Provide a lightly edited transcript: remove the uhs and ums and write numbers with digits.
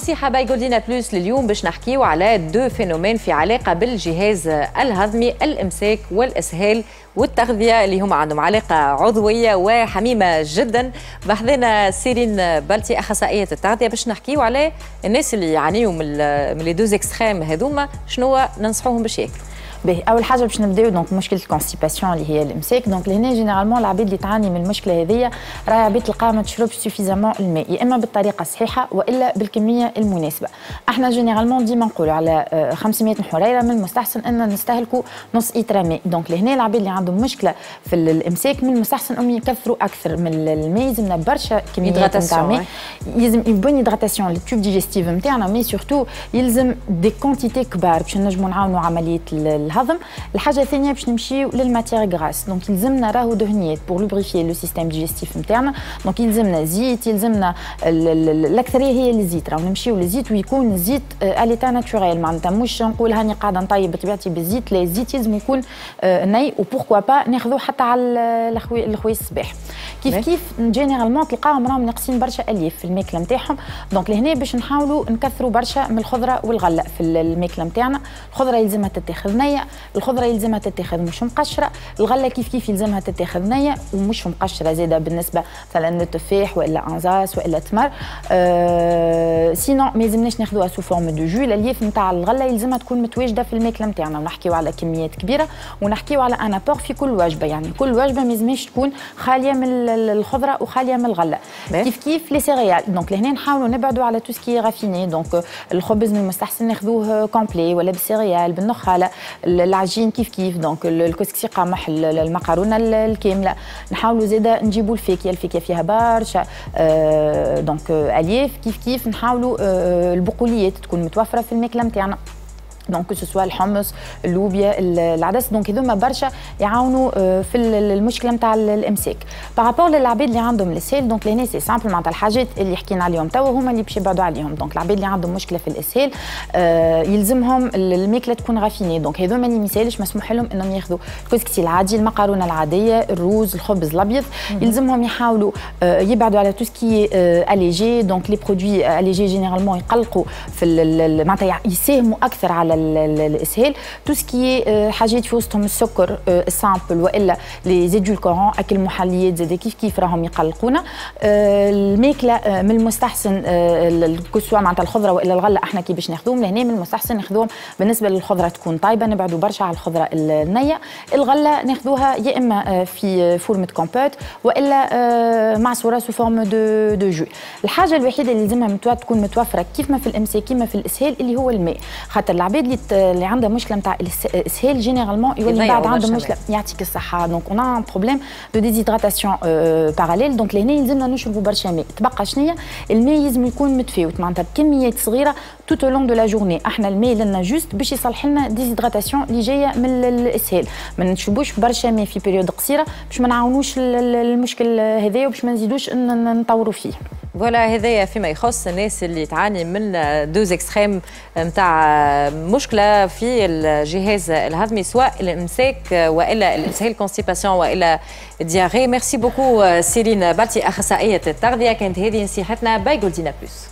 نصيحة باي جولدينا بلوس لليوم باش نحكيو على دو فينومين في علاقة بالجهاز الهضمي، الإمساك والإسهال والتغذية اللي هما عندهم علاقة عضوية وحميمة جدا. بحضنا سيرين بلتي أخصائية التغذية باش نحكيو على الناس اللي يعانيو من لي دوز إكستريم هذوما شنو ننصحوهم باش ياكلوا. اول حاجه باش نبداو دونك مشكله الكونستيباسيون اللي هي الامساك. دونك لهنا جينيرالمون العباد اللي تعاني من المشكله هذه راهي عباد تلقاها ما تشربش سوفيزامون الماء، يا اما بالطريقه الصحيحه والا بالكميه المناسبه. احنا جينيرالمون ديما نقولوا على 500 حريره من المستحسن ان نستهلكوا نص لتر ماء. دونك لهنا العباد اللي عندهم مشكله في الامساك من المستحسن انهم يكثروا اكثر من الماء، يلزمنا برشا كميات تاع ماء، يلزم بون هيدراتاسيون للتوب ديجيستيف نتاعنا، مي سورتو يلزم دي كونتيتي كبار باش نجموا نعاونوا عمليه الهضم. الحاجه الثانيه باش نمشيو للماتير غراس، دونك يلزمنا راهو دهنيات بور لوبريفي لو سيستيم ديجيستيف نتاعنا، دونك يلزمنا زيت، يلزمنا الاكثريه هي الزيت، راهو نمشيو للزيت ويكون الزيت اليتا ناتوريل، معناتها مش نقول هاني قاعده نطيب بطبيعتي بالزيت، لا الزيت لازم يكون ني وبوركوا با ناخذوه حتى على الخويس الصباح. كيف جينيرالمون تلقاهم راهم ناقصين برشا الياف في الماكله نتاعهم، دونك لهنا باش نحاولوا نكثروا برشا من الخضره والغله في الماكله نتاعنا. الخضره يلزمها تتاخذ نيه، الخضره يلزمها تتاخذ مش مقشره، الغله كيف يلزمها تتاخذ نيه ومش مقشره زاده بالنسبه مثلا للتفاح والا انزاس والا تمر. سينو ما يلزمناش ناخذوها سو فورم دو جو. الالياف نتاع الغله يلزمها تكون متواجده في الماكله نتاعنا، ونحكيو على كميات كبيره ونحكيو على ان ابور في كل وجبه، يعني كل وجبه ما يلزمش تكون خاليه من الخضره وخاليه من الغله. كيف لي سيريال، دونك لهنا نحاولوا نبعدوا على تو سكي رافيني، دونك الخبز من المستحسن ناخذوه كومبلي ولا بالسيريال بالنخاله، العجين كيف دونك الكسكسي قمح، المقرونه الكامله. نحاولوا زاده نجيبوا الفاكهه، الفاكهه فيها برشا دونك الياف. كيف نحاولوا البقوليات تكون متوفره في الماكله نتاعنا، دونك سواء الحمص، اللوبيا، العدس، دونك هذوما برشا يعاونوا في المشكله نتاع الامساك. بارابور للعباد اللي عندهم الاسهال، دونك لهنا سي سامبل معناتها الحاجات اللي حكينا عليهم توا هما اللي باش يبعدوا عليهم. دونك العباد اللي عندهم مشكله في الاسهال يلزمهم الماكله تكون غافيني، دونك هذوما اللي ميسالش مسموح لهم انهم ياخذوا الكسكسي العادي، المقرونه العاديه، الروز، الخبز الابيض. يلزمهم يحاولوا يبعدوا على تو سكي اليجي، دونك لي برودوي اليجي جينيرالمون يقلقوا في معناتها يساهموا اكثر على الاسهال. تو سكي حاجات في وسطهم السكر السامبل والا لي زيدولكورون، اكل محليات زاد كيف راهم يقلقونا. الماكله من المستحسن الكسوه معناتها الخضره والا الغله احنا كي باش ناخذوهم لهنا من المستحسن ناخذوهم بالنسبه للخضره تكون طايبه، نبعدوا برشا على الخضره النيه. الغله ناخذوها يا اما في فورمه كومبوت والا معصوره سو فورم دو جو. الحاجه الوحيده اللي لازمها تكون متوفره كيف ما في الامساك كيما في الاسهال اللي هو الماء، خاطر العباد اللي عندها مشكله نتاع الاسهال جينيرالمون يولي بعد عندهم مشكله. يعطيك الصحه. دونك اون ان بروبليم دو ديزيدراتاسيون باراليل، دونك لهنا يلزمنا نشربوا برشا ماء. تبقى شنيا الماء يلزم يكون متفاوت معناتها بكميات صغيره توت لونغ دو لا جورني. احنا الماء لنا جوست باش يصلح لنا ديزيدراتاسيون اللي جايه من الاسهال، ما نشربوش برشا ماء في بيريود قصيره باش ما نعاونوش المشكل هذايا وباش ما نزيدوش نطوروا فيه. فوالا هذايا فيما يخص الناس اللي تعاني من دوز اكستريم نتاع مشكله في الجهاز الهضمي سواء الامساك والا الاسهال كونستيباسيون والا الدياري. ميرسي بوكو سيرين بلتي اخصائيه التغذيه، كانت هذه نصيحتنا باي جولدينا بلوس.